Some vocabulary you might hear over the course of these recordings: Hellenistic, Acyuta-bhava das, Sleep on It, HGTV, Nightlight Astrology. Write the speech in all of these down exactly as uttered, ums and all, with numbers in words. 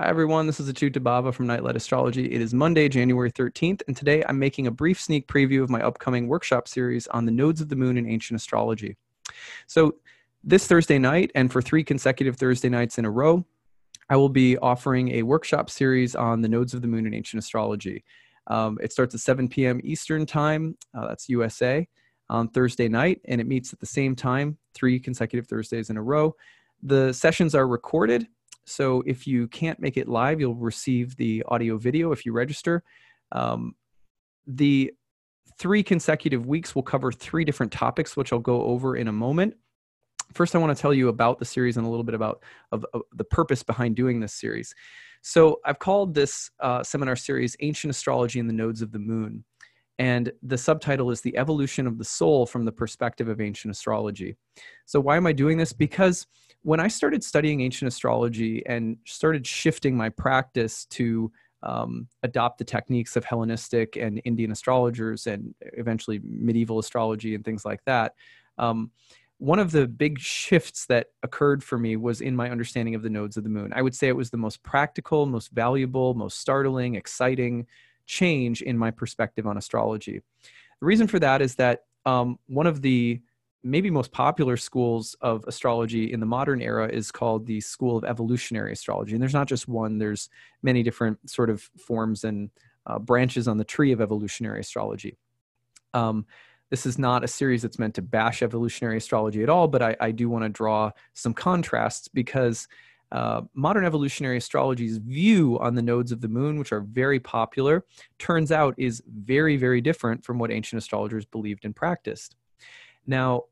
Hi everyone, this is Acyuta-bhava from Nightlight Astrology. It is Monday, January thirteenth, and today I'm making a brief sneak preview of my upcoming workshop series on the nodes of the moon in ancient astrology. So this Thursday night, and for three consecutive Thursday nights in a row, I will be offering a workshop series on the nodes of the moon in ancient astrology. Um, it starts at seven p m Eastern time, uh, that's U S A, on Thursday night, and it meets at the same time, three consecutive Thursdays in a row. The sessions are recorded. So if you can't make it live, you'll receive the audio video if you register. Um, the three consecutive weeks will cover three different topics, which I'll go over in a moment. First, I want to tell you about the series and a little bit about of, of the purpose behind doing this series. So I've called this uh, seminar series Ancient Astrology and the Nodes of the Moon. And the subtitle is The Evolution of the Soul from the Perspective of Ancient Astrology. So why am I doing this? Because when I started studying ancient astrology and started shifting my practice to um, adopt the techniques of Hellenistic and Indian astrologers and eventually medieval astrology and things like that, um, one of the big shifts that occurred for me was in my understanding of the nodes of the moon. I would say it was the most practical, most valuable, most startling, exciting change in my perspective on astrology. The reason for that is that um, one of the maybe most popular schools of astrology in the modern era is called the school of evolutionary astrology. And there's not just one, there's many different sort of forms and uh, branches on the tree of evolutionary astrology. Um, this is not a series that's meant to bash evolutionary astrology at all, but I, I do want to draw some contrasts because uh, modern evolutionary astrology's view on the nodes of the moon, which are very popular, turns out is very, very different from what ancient astrologers believed and practiced. Now,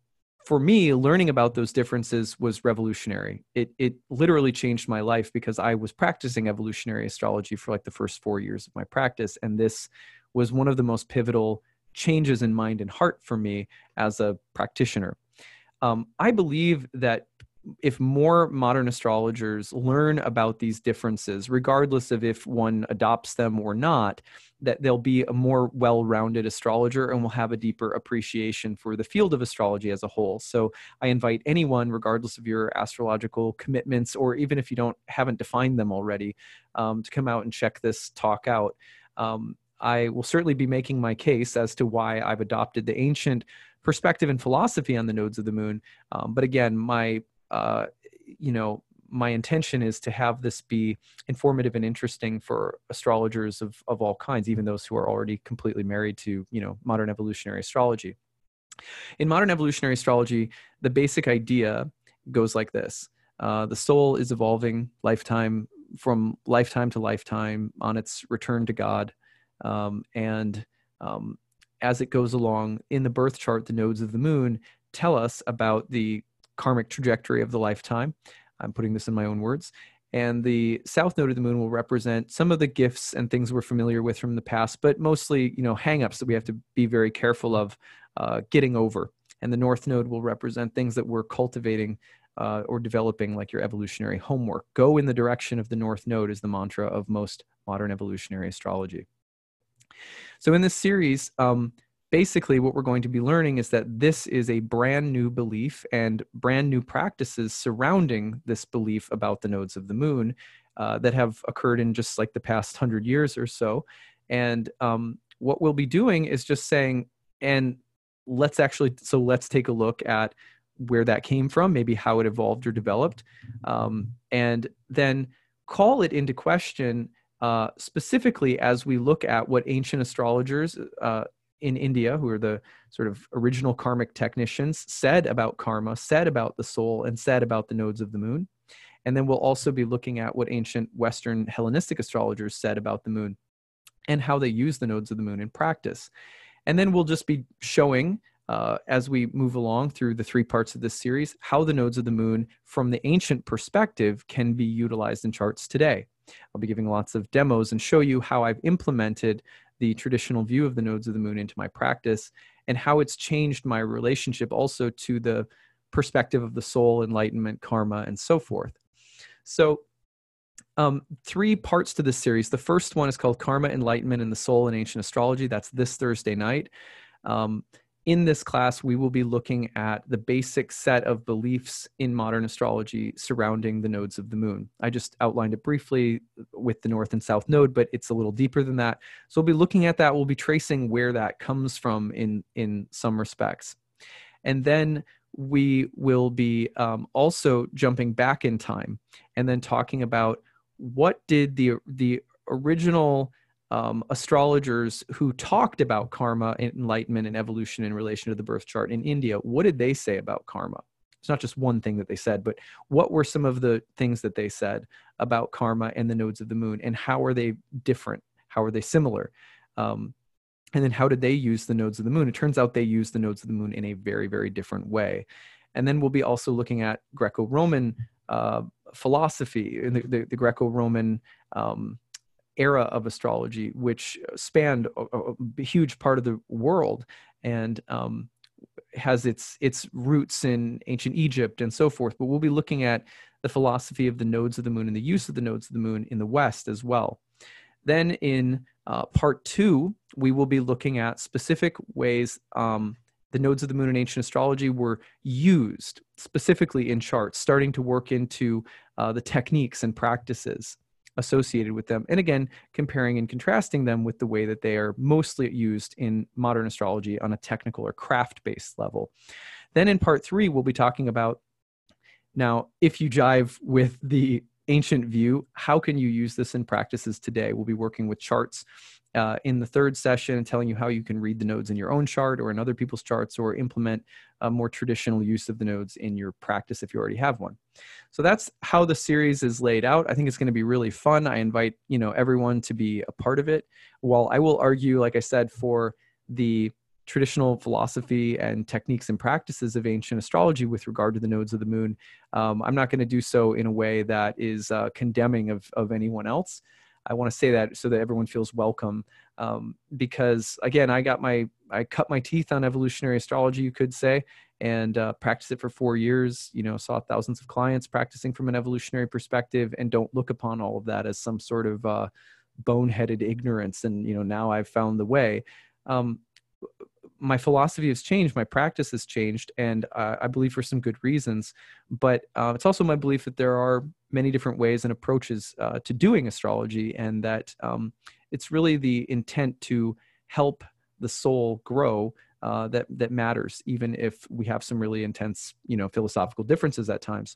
for me, learning about those differences was revolutionary. It, it literally changed my life because I was practicing evolutionary astrology for like the first four years of my practice. And this was one of the most pivotal changes in mind and heart for me as a practitioner. Um, I believe that if more modern astrologers learn about these differences, regardless of if one adopts them or not, that they'll be a more well-rounded astrologer and will have a deeper appreciation for the field of astrology as a whole. So I invite anyone, regardless of your astrological commitments, or even if you don't haven't defined them already, um, to come out and check this talk out. Um, I will certainly be making my case as to why I've adopted the ancient perspective and philosophy on the nodes of the moon. Um, but again, my Uh, you know, my intention is to have this be informative and interesting for astrologers of, of all kinds, even those who are already completely married to, you know, modern evolutionary astrology. In modern evolutionary astrology, the basic idea goes like this. Uh, the soul is evolving lifetime from lifetime to lifetime on its return to God. Um, and um, as it goes along in the birth chart, the nodes of the moon tell us about the karmic trajectory of the lifetime. I'm putting this in my own words. And the south node of the moon will represent some of the gifts and things we're familiar with from the past, but mostly, you know, hang-ups that we have to be very careful of uh, getting over. And the north node will represent things that we're cultivating uh, or developing, like your evolutionary homework. Go in the direction of the north node is the mantra of most modern evolutionary astrology. So in this series, um, basically, what we're going to be learning is that this is a brand new belief and brand new practices surrounding this belief about the nodes of the moon uh, that have occurred in just like the past hundred years or so. And um, what we'll be doing is just saying, and let's actually, so let's take a look at where that came from, maybe how it evolved or developed, um, and then call it into question uh, specifically as we look at what ancient astrologers uh, in India, who are the sort of original karmic technicians, said about karma, said about the soul, and said about the nodes of the moon. And then we'll also be looking at what ancient Western Hellenistic astrologers said about the moon and how they use the nodes of the moon in practice. And then we'll just be showing, uh, as we move along through the three parts of this series, how the nodes of the moon from the ancient perspective can be utilized in charts today. I'll be giving lots of demos and show you how I've implemented the traditional view of the nodes of the moon into my practice and how it's changed my relationship also to the perspective of the soul, enlightenment, karma, and so forth. So um, three parts to this series. The first one is called Karma, Enlightenment, and the Soul in Ancient Astrology. That's this Thursday night. Um, In this class, we will be looking at the basic set of beliefs in modern astrology surrounding the nodes of the moon. I just outlined it briefly with the north and south node, but it's a little deeper than that. So we'll be looking at that. We'll be tracing where that comes from in, in some respects. And then we will be um, also jumping back in time and then talking about what did the, the original Um, astrologers who talked about karma, enlightenment, and evolution in relation to the birth chart in India, what did they say about karma? It's not just one thing that they said, but what were some of the things that they said about karma and the nodes of the moon, and how are they different? How are they similar? Um, and then how did they use the nodes of the moon? It turns out they used the nodes of the moon in a very, very different way. And then we'll be also looking at Greco-Roman uh, philosophy, the, the, the Greco-Roman um, era of astrology, which spanned a, a huge part of the world and um, has its, its roots in ancient Egypt and so forth. But we'll be looking at the philosophy of the nodes of the moon and the use of the nodes of the moon in the West as well. Then in uh, part two, we will be looking at specific ways um, the nodes of the moon in ancient astrology were used specifically in charts, starting to work into uh, the techniques and practices associated with them. And again, comparing and contrasting them with the way that they are mostly used in modern astrology on a technical or craft-based level. Then in part three, we'll be talking about, now, if you jive with the ancient view, how can you use this in practices today? We'll be working with charts uh, in the third session and telling you how you can read the nodes in your own chart or in other people's charts, or implement a more traditional use of the nodes in your practice if you already have one. So that's how the series is laid out. I think it's going to be really fun. I invite, you know, everyone to be a part of it. While I will argue, like I said, for the traditional philosophy and techniques and practices of ancient astrology with regard to the nodes of the moon, Um, I'm not going to do so in a way that is uh, condemning of, of anyone else. I want to say that so that everyone feels welcome, um, because again, I got my, I cut my teeth on evolutionary astrology, you could say, and uh, practiced it for four years, you know, saw thousands of clients practicing from an evolutionary perspective, and don't look upon all of that as some sort of uh, boneheaded ignorance. And, you know, now I've found the way. Um, My philosophy has changed, my practice has changed, and uh, I believe for some good reasons, but uh, it's also my belief that there are many different ways and approaches uh, to doing astrology, and that um, it's really the intent to help the soul grow uh, that, that matters, even if we have some really intense, you know, philosophical differences at times.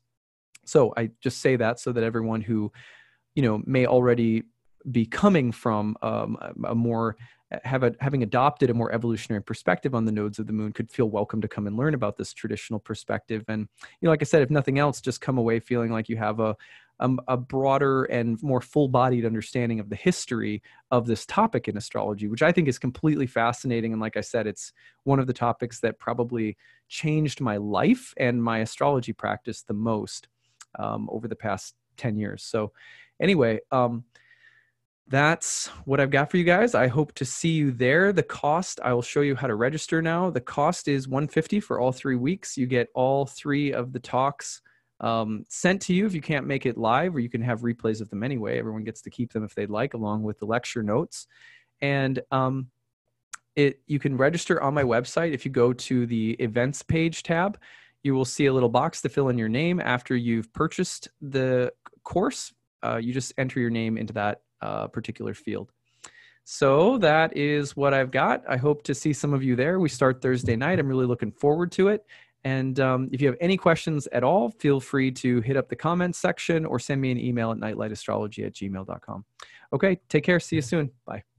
So I just say that so that everyone who, you know, may already be coming from um, a more Have a, having adopted a more evolutionary perspective on the nodes of the moon could feel welcome to come and learn about this traditional perspective. And, you know, like I said, if nothing else, just come away feeling like you have a, um, a broader and more full-bodied understanding of the history of this topic in astrology, which I think is completely fascinating. And like I said, it's one of the topics that probably changed my life and my astrology practice the most um, over the past ten years. So anyway, um, that's what I've got for you guys. I hope to see you there. The cost, I will show you how to register now. The cost is one hundred fifty dollars for all three weeks. You get all three of the talks um, sent to you if you can't make it live, or you can have replays of them anyway. Everyone gets to keep them if they'd like, along with the lecture notes. And um, it, you can register on my website. If you go to the events page tab, you will see a little box to fill in your name after you've purchased the course. Uh, you just enter your name into that Uh, particular field. So that is what I've got. I hope to see some of you there. We start Thursday night. I'm really looking forward to it. And um, if you have any questions at all, feel free to hit up the comments section or send me an email at nightlightastrology at gmail dot com. Okay, take care. See you soon. Bye.